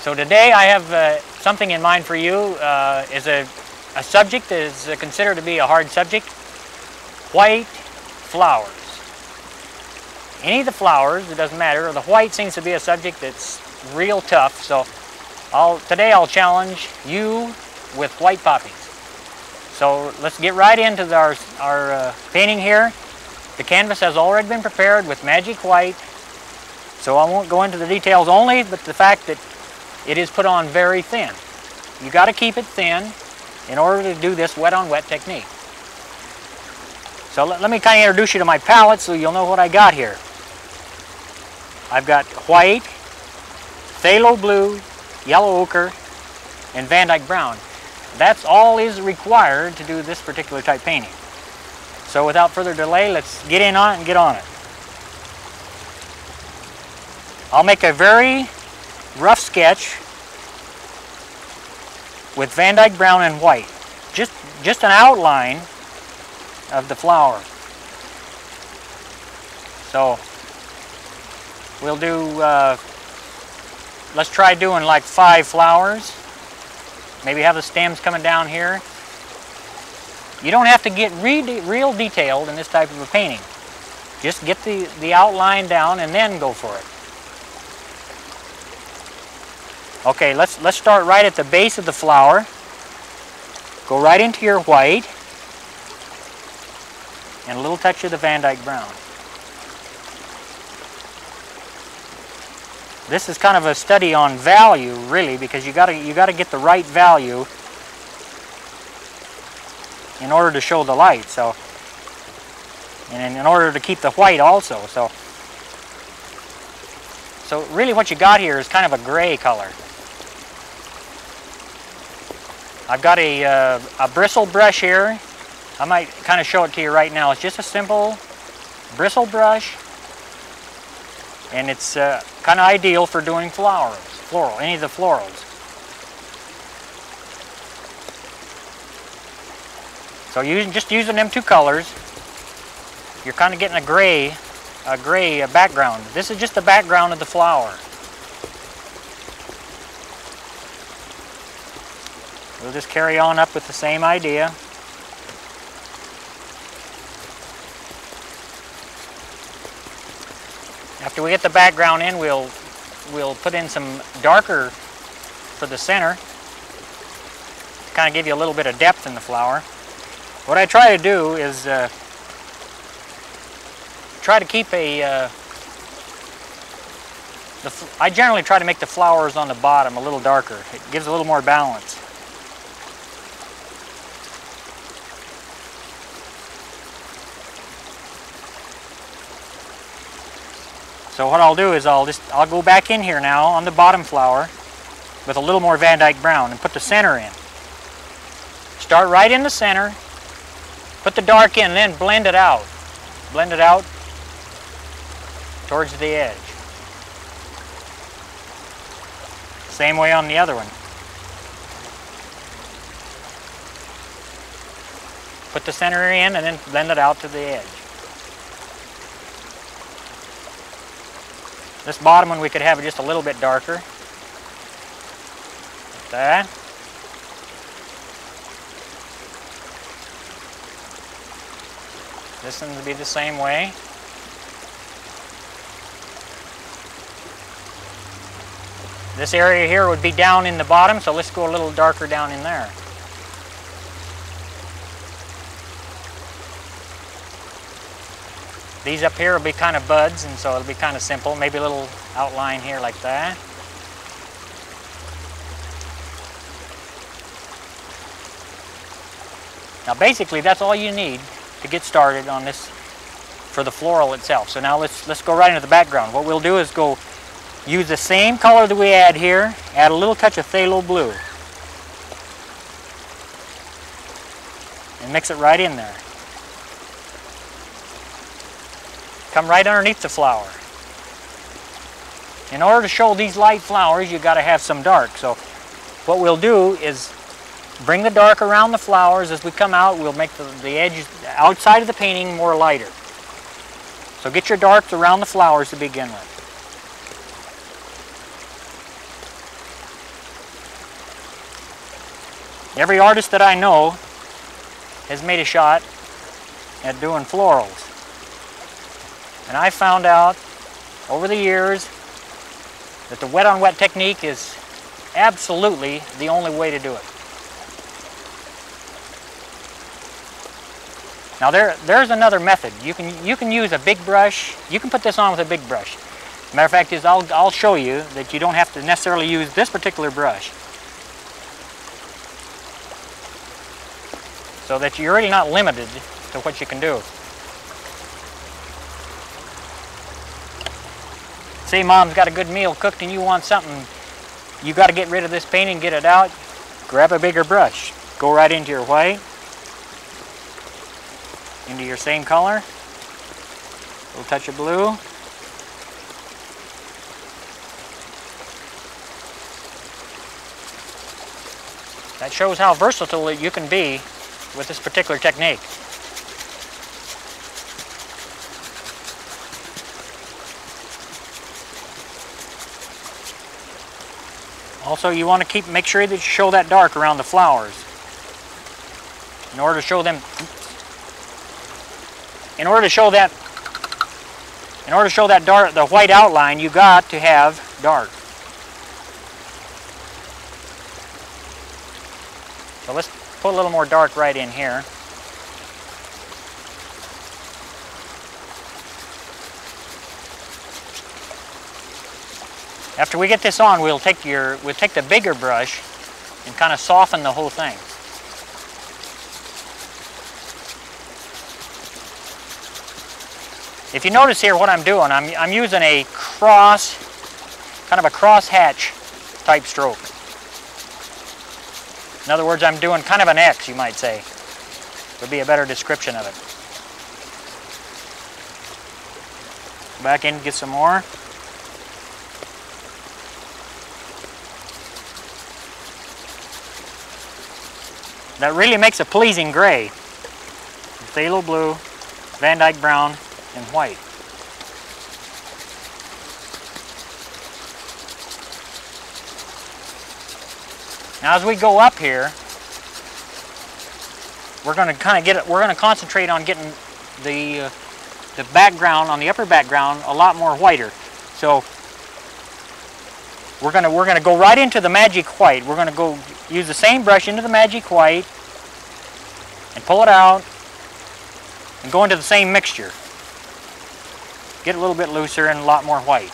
So today I have something in mind for you. Is a subject that is considered to be a hard subject: white flowers. Any of the flowers, it doesn't matter. The white seems to be a subject that's real tough. So today I'll challenge you with white poppies. So let's get right into our painting here. The canvas has already been prepared with Magic White, so I won't go into the details only, but the fact that it is put on very thin. You got to keep it thin in order to do this wet on wet technique. So let me kind of introduce you to my palette so you'll know what I got here. I've got white, phthalo blue, yellow ochre, and Van Dyke brown. That's all is required to do this particular type painting. So without further delay, let's get in on it and get on it. I'll make a very rough sketch with Van Dyke brown and white. Just an outline of the flower. So we'll do, let's try doing like 5 flowers. Maybe have the stems coming down here. You don't have to get real detailed in this type of a painting. Just get the outline down and then go for it. Okay, let's start right at the base of the flower. Go right into your white and a little touch of the Van Dyke brown. This is kind of a study on value, really, because you gotta get the right value in order to show the light, so, and in order to keep the white also. So really what you got here is kind of a gray color. I've got a bristle brush here. I might kind of show it to you right now. It's just a simple bristle brush, and it's kind of ideal for doing floral, any of the florals. So just using them 2 colors, you're kind of getting a gray background. This is just the background of the flower. We'll just carry on up with the same idea. After we get the background in, we'll put in some darker for the center to kind of give you a little bit of depth in the flower. What I try to do is try to keep I generally try to make the flowers on the bottom a little darker. It gives a little more balance. So what I'll do is I'll go back in here now on the bottom flower with a little more Van Dyke brown and put the center in. Start right in the center, put the dark in, and then blend it out. Blend it out towards the edge. Same way on the other one. Put the center in and then blend it out to the edge. This bottom one we could have it just a little bit darker. Like that. This one would be the same way. This area here would be down in the bottom, so let's go a little darker down in there. These up here will be kind of buds, and so it'll be kind of simple. Maybe a little outline here like that. Now basically that's all you need to get started on this for the floral itself. So now let's go right into the background. What we'll do is go use the same color that we add here, add a little touch of phthalo blue. And mix it right in there. Come right underneath the flower. In order to show these light flowers, you've got to have some dark. So what we'll do is bring the dark around the flowers. As we come out, we'll make the edges outside of the painting more lighter. So get your darks around the flowers to begin with. Every artist that I know has made a shot at doing florals. And I found out over the years that the wet-on-wet technique is absolutely the only way to do it. Now there's another method. You can use a big brush. You can put this on with a big brush. Matter of fact is I'll show you that you don't have to necessarily use this particular brush. So that you're really not limited to what you can do. See, Mom's got a good meal cooked and you want something, you got to get rid of this paint and get it out. Grab a bigger brush. Go right into your white, into your same color, a little touch of blue. That shows how versatile you can be with this particular technique. Also, you want to make sure that you show that dark around the flowers in order to show them. In order to show that dark, the white outline, you got to have dark. So let's put a little more dark right in here. After we get this on, we'll take the bigger brush and kind of soften the whole thing. If you notice here what I'm doing, I'm using a cross, kind of a cross-hatch type stroke. In other words, I'm doing kind of an X, you might say. Would be a better description of it. Back in, get some more. That really makes a pleasing gray. Phthalo blue, Van Dyke brown, and white. Now as we go up here, we're going to concentrate on getting the background on the upper background a lot more whiter. So we're going to go right into the magic white. We're going to go use the same brush into the magic white and pull it out and go into the same mixture. Get a little bit looser and a lot more white.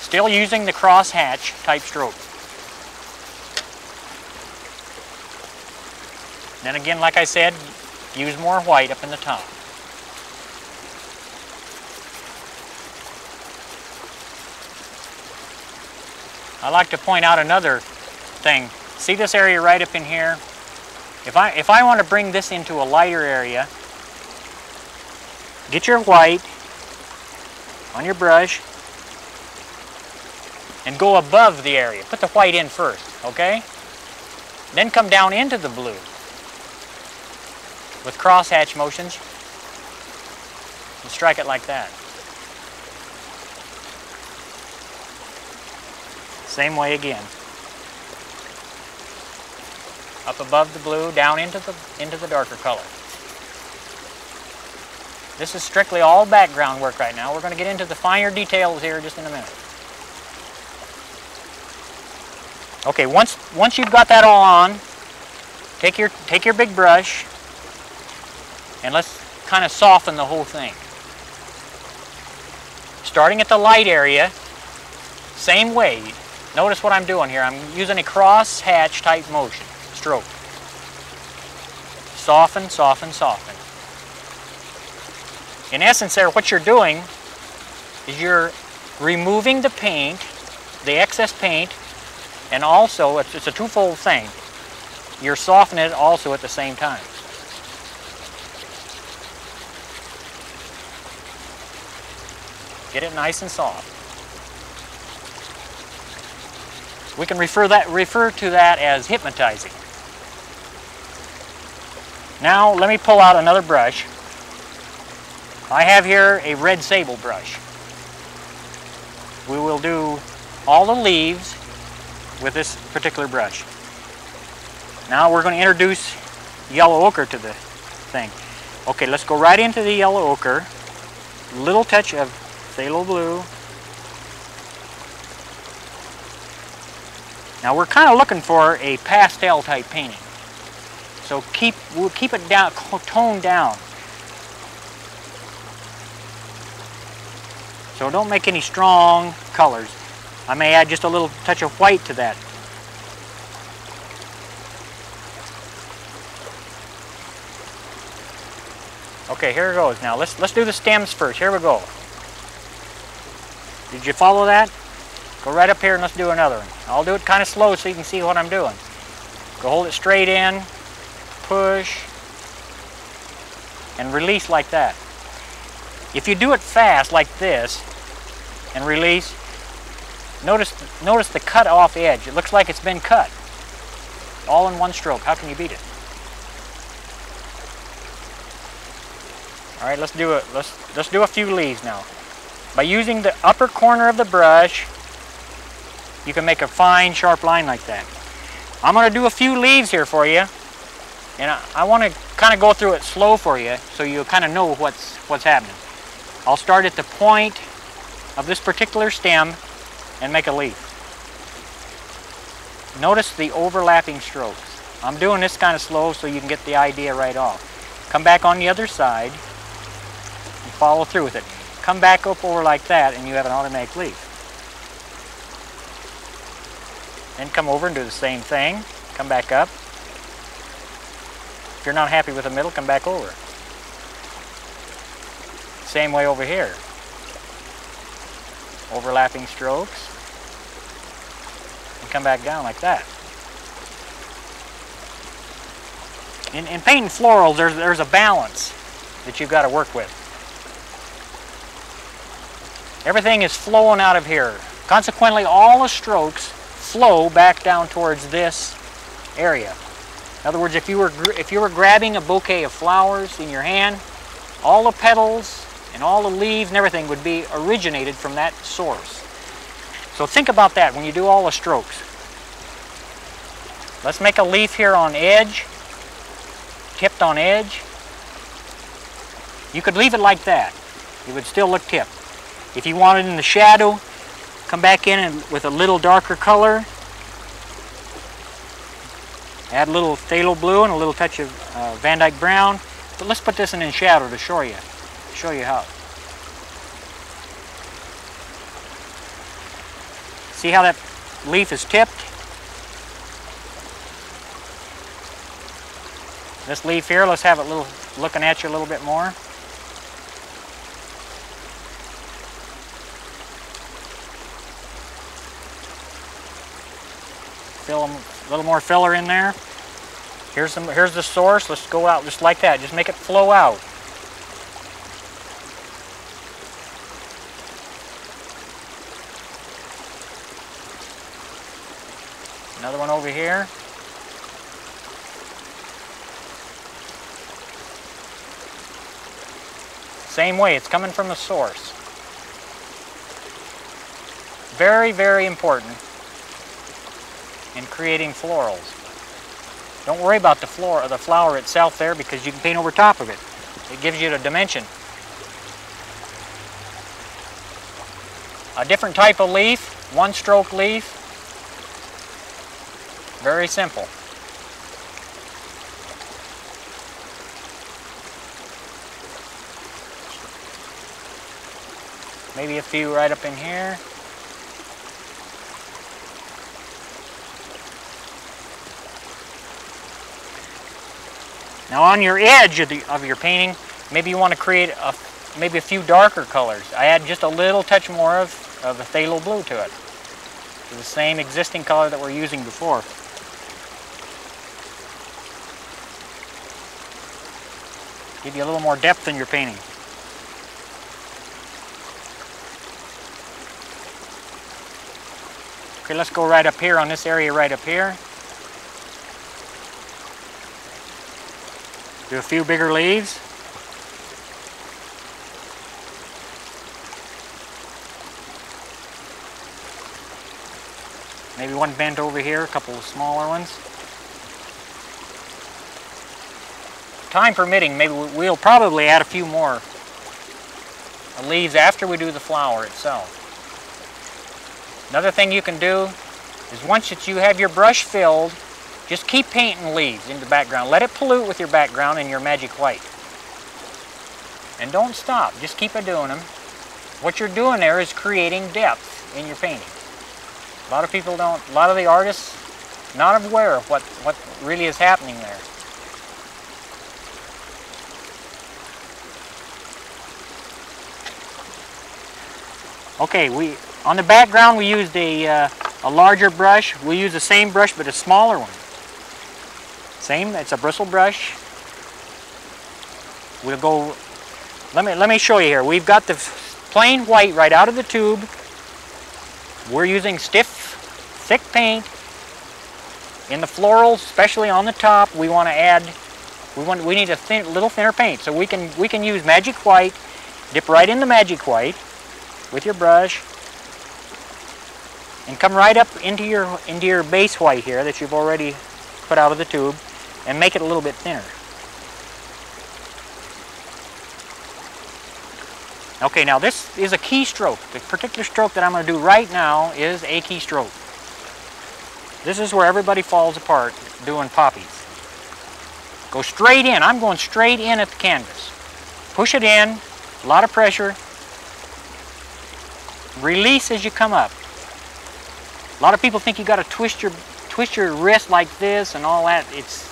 Still using the cross hatch type stroke. Then again, like I said, use more white up in the top. I like to point out another thing. See this area right up in here? If I want to bring this into a lighter area, get your white on your brush and go above the area. Put the white in first, okay? Then come down into the blue with crosshatch motions and strike it like that. Same way again. Up above the blue, down into the darker color. This is strictly all background work right now. We're going to get into the finer details here just in a minute. Okay, once you've got that all on, take your big brush and let's kind of soften the whole thing. Starting at the light area, same way. Notice what I'm doing here. I'm using a cross hatch type motion. Stroke. Soften, soften, soften. In essence there, what you're doing is you're removing the paint, the excess paint, and also it's a twofold thing. You're softening it also at the same time. Get it nice and soft. We can refer to that as hypnotizing. Now let me pull out another brush. I have here a red sable brush. we will do all the leaves with this particular brush. Now we're going to introduce yellow ochre to the thing. Okay, let's go right into the yellow ochre. Little touch of phthalo blue. Now we're kind of looking for a pastel type painting. So we'll keep it down, toned down. So don't make any strong colors. I may add just a little touch of white to that. Okay, here it goes now. Let's do the stems first. Here we go. Did you follow that? Go right up here and let's do another one. I'll do it kind of slow so you can see what I'm doing. Go hold it straight in, push, and release like that. If you do it fast like this and release, notice the cut off edge. It looks like it's been cut. All in one stroke. How can you beat it? All right, let's do a few leaves now. By using the upper corner of the brush, you can make a fine, sharp line like that. I'm going to do a few leaves here for you, and I want to kind of go through it slow for you so you kind of know what's happening. I'll start at the point of this particular stem and make a leaf. Notice the overlapping strokes. I'm doing this kind of slow so you can get the idea right off. Come back on the other side and follow through with it. Come back up over like that and you have an automatic leaf. Then come over and do the same thing. Come back up. If you're not happy with the middle, come back over. Same way over here. Overlapping strokes. And come back down like that. In painting florals, there's a balance that you've got to work with. Everything is flowing out of here. Consequently, all the strokes flow back down towards this area. In other words, if you were grabbing a bouquet of flowers in your hand, all the petals and all the leaves and everything would be originated from that source. So think about that when you do all the strokes. Let's make a leaf here on edge, tipped on edge. You could leave it like that. It would still look tipped. If you want it in the shadow, come back in and with a little darker color. Add a little phthalo blue and a little touch of Van Dyke brown. But let's put this in shadow to show you how. See how that leaf is tipped? This leaf here, let's have it looking at you a little bit more. Fill them, a little more filler in there. Here's the source. Let's go out just like that. Just make it flow out. Another one over here. Same way, it's coming from the source. Very, very important in creating florals. Don't worry about the flower itself there, because you can paint over top of it. It gives you the dimension. A different type of leaf, one stroke leaf. Very simple. Maybe a few right up in here. Now on your edge of your painting, maybe you want to create maybe a few darker colors. I add just a little touch more of the phthalo blue to it. It's the same existing color that we're using before. Give you a little more depth in your painting. Okay, let's go right up here on this area right up here. Do a few bigger leaves. Maybe one bent over here, a couple of smaller ones. Time permitting, maybe we'll probably add a few more leaves after we do the flower itself. Another thing you can do is once that you have your brush filled, just keep painting leaves in the background. Let it pollute with your background and your Magic White. And don't stop, just keep doing them. What you're doing there is creating depth in your painting. A lot of people don't, a lot of the artists not aware of what really is happening there. Okay, on the background we used a larger brush. We use the same brush but a smaller one. Same, it's a bristle brush. We'll go, let me show you here. We've got the plain white right out of the tube. We're using stiff, thick paint. In the florals, especially on the top, we want to add, we need a little thinner paint. So we can use Magic White, dip right in the Magic White with your brush, and come right up into your base white here that you've already put out of the tube, and make it a little bit thinner. Okay, now this is a key stroke. The particular stroke that I'm going to do right now is a key stroke. This is where everybody falls apart doing poppies. Go straight in. I'm going straight in at the canvas. Push it in, a lot of pressure. Release as you come up. A lot of people think you got to twist your wrist like this and all that. It's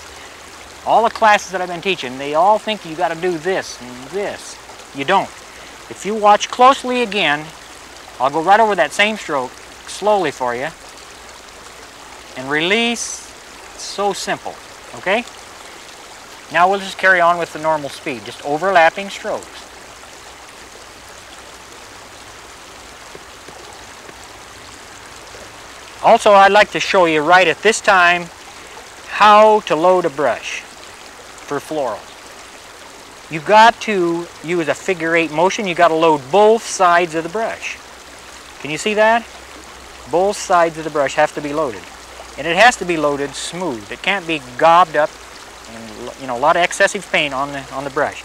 all the classes that I've been teaching, they all think you got to do this and this. You don't. If you watch closely again, I'll go right over that same stroke slowly for you and release. It's so simple, okay? Now we'll just carry on with the normal speed, just overlapping strokes. Also, I'd like to show you right at this time how to load a brush for floral. You've got to use a figure-8 motion. You've got to load both sides of the brush. Can you see that? Both sides of the brush have to be loaded. And it has to be loaded smooth. It can't be gobbed up and, you know, a lot of excessive paint on the brush.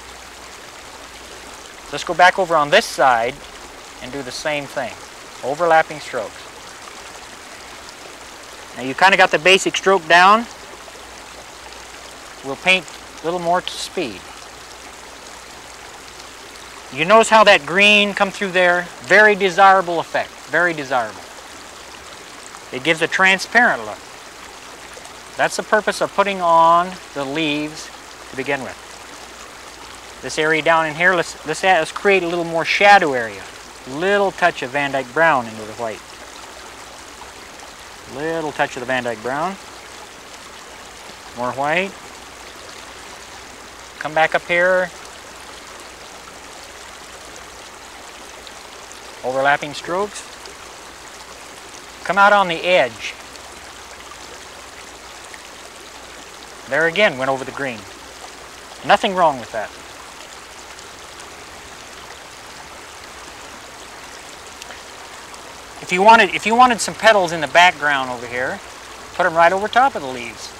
Let's go back over on this side and do the same thing. Overlapping strokes. Now you kind of got the basic stroke down. We'll paint a little more to speed. You notice how that green come through there? Very desirable effect, very desirable. It gives a transparent look. That's the purpose of putting on the leaves to begin with. This area down in here, let's create a little more shadow area. Little touch of Van Dyke brown into the white. Little touch of the Van Dyke brown. More white. Come back up here. Overlapping strokes. Come out on the edge. There again, went over the green. Nothing wrong with that. If you wanted some petals in the background over here, put them right over top of the leaves.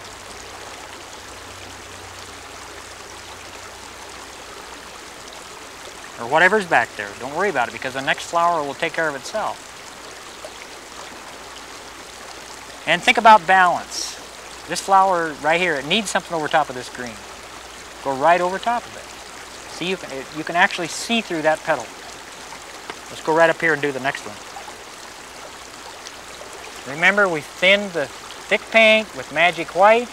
Or whatever's back there. Don't worry about it because the next flower will take care of itself. And think about balance. This flower right here, it needs something over top of this green. Go right over top of it. See, you can actually see through that petal. Let's go right up here and do the next one. Remember, we thinned the thick paint with Magic White.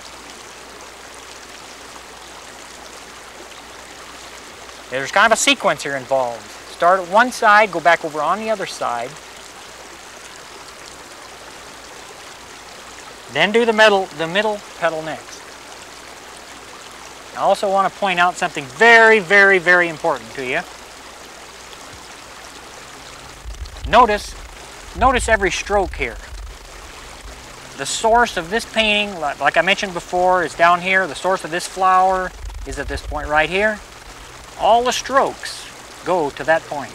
There's kind of a sequence here involved. Start at one side, go back over on the other side. Then do the middle petal next. I also want to point out something very, very, very important to you. Notice every stroke here. The source of this painting, like I mentioned before, is down here. The source of this flower is at this point right here. All the strokes go to that point.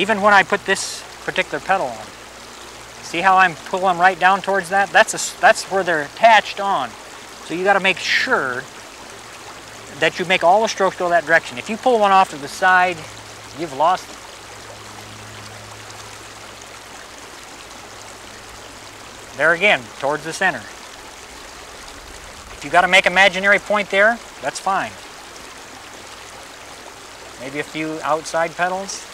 Even when I put this particular petal on, See how I'm pulling them right down towards that? That's where they're attached on. So you got to make sure that you make all the strokes go that direction. If you pull one off to the side, you've lost it. There again, towards the center. If you got to make an imaginary point there, that's fine. Maybe a few outside petals.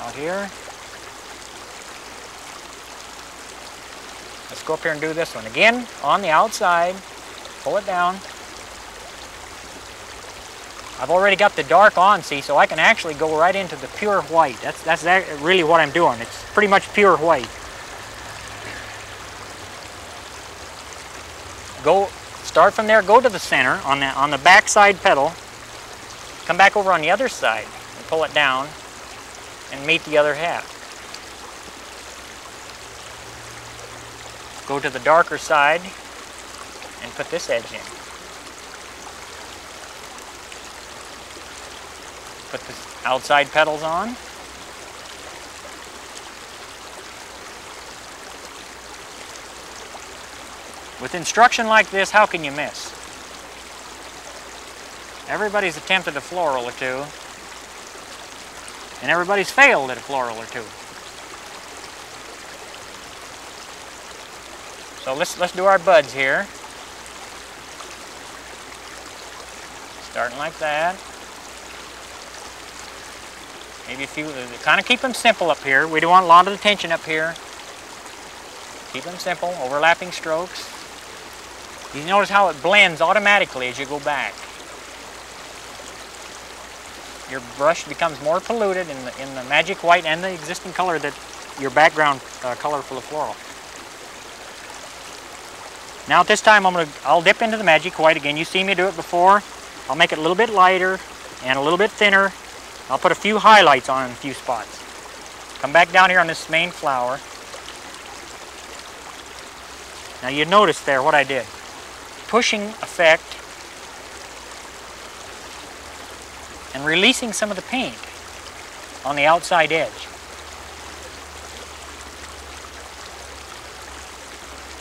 Out here. Let's go up here and do this one. Again, on the outside, pull it down. I've already got the dark on, see, so I can actually go right into the pure white. That's really what I'm doing. It's pretty much pure white. Go, start from there, go to the center on the back side petal, come back over on the other side and pull it down and meet the other half. Go to the darker side and put this edge in. Put the outside petals on. With instruction like this, how can you miss? Everybody's attempted a floral or two, and everybody's failed at a floral or two. So let's do our buds here. Starting like that. Maybe a few, kind of keep them simple up here. We don't want a lot of the tension up here. Keep them simple, overlapping strokes. You notice how it blends automatically as you go back. Your brush becomes more polluted in the magic white and the existing color that your background color for the floral. Now at this time I'll dip into the magic white again. You see me do it before. I'll make it a little bit lighter and a little bit thinner. I'll put a few highlights on in a few spots. Come back down here on this main flower. Now you notice there what I did. Pushing effect and releasing some of the paint on the outside edge.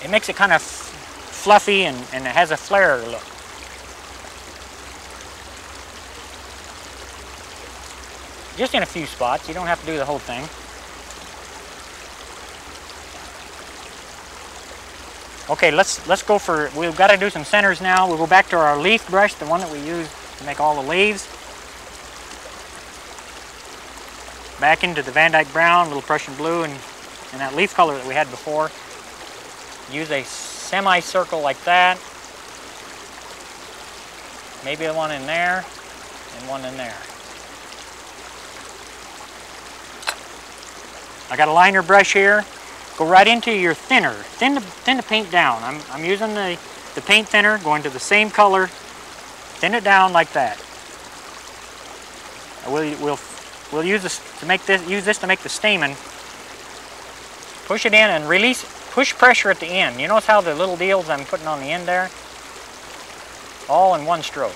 It makes it kind of fluffy and it has a flare look. Just in a few spots, you don't have to do the whole thing. Okay, let's go for, we've got to do some centers now. We'll go back to our leaf brush, the one that we use to make all the leaves. Back into the Van Dyke brown, little Prussian blue, and that leaf color that we had before. Use a semicircle like that. Maybe one in there, and one in there. I got a liner brush here. Go right into your thinner. Thin the paint down. I'm using the paint thinner, going to the same color. Thin it down like that. We'll use this to make this. Use this to make the stamen. Push it in and release. Push pressure at the end. You notice how the little deals I'm putting on the end there? All in one stroke.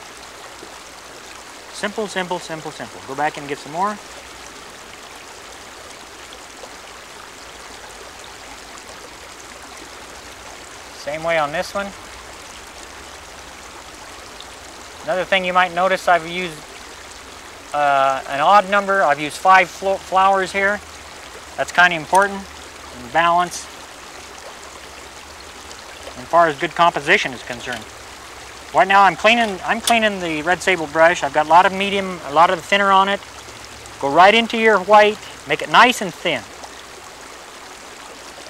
Simple, simple, simple, simple. Go back and get some more. Same way on this one. Another thing you might notice, I've used an odd number. I've used 5 flowers here. That's kind of important, and balance, as far as good composition is concerned. Right now I'm cleaning the red sable brush. I've got a lot of medium, a lot of thinner on it. Go right into your white, make it nice and thin.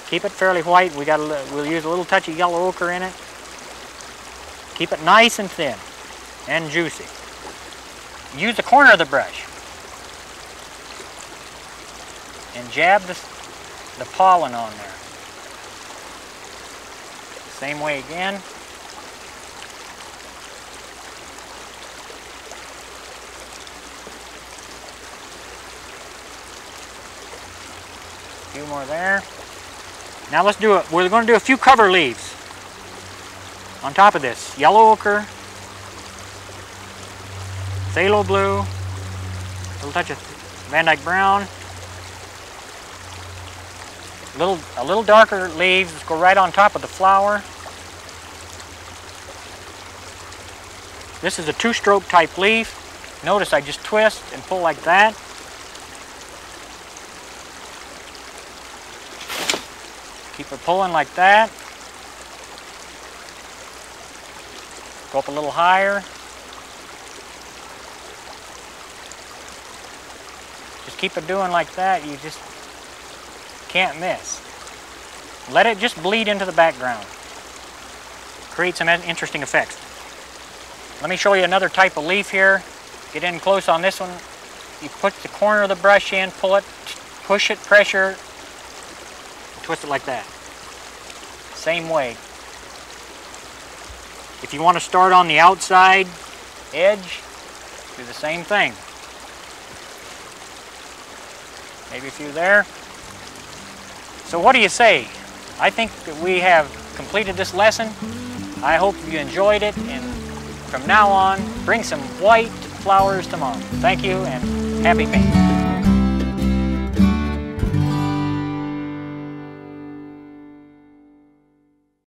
Keep it fairly white. We'll use a little touch of yellow ochre in it. Keep it nice and thin and juicy. Use the corner of the brush and jab the pollen on there. Same way again. A few more there. Now let's do we're going to do a few cover leaves on top of this. Yellow ochre, phthalo blue, a little touch of Van Dyke brown, A little darker leaves go right on top of the flower. This is a two-stroke type leaf. Notice I just twist and pull like that. Keep it pulling like that. Go up a little higher. Just keep it doing like that. You just can't miss. Let it just bleed into the background. Create some interesting effects. Let me show you another type of leaf here. Get in close on this one. You put the corner of the brush in, pull it, push it, pressure, twist it like that. Same way. If you want to start on the outside edge, do the same thing. Maybe a few there. So what do you say? I think that we have completed this lesson. I hope you enjoyed it, and from now on, bring some white flowers tomorrow. Thank you and happy painting.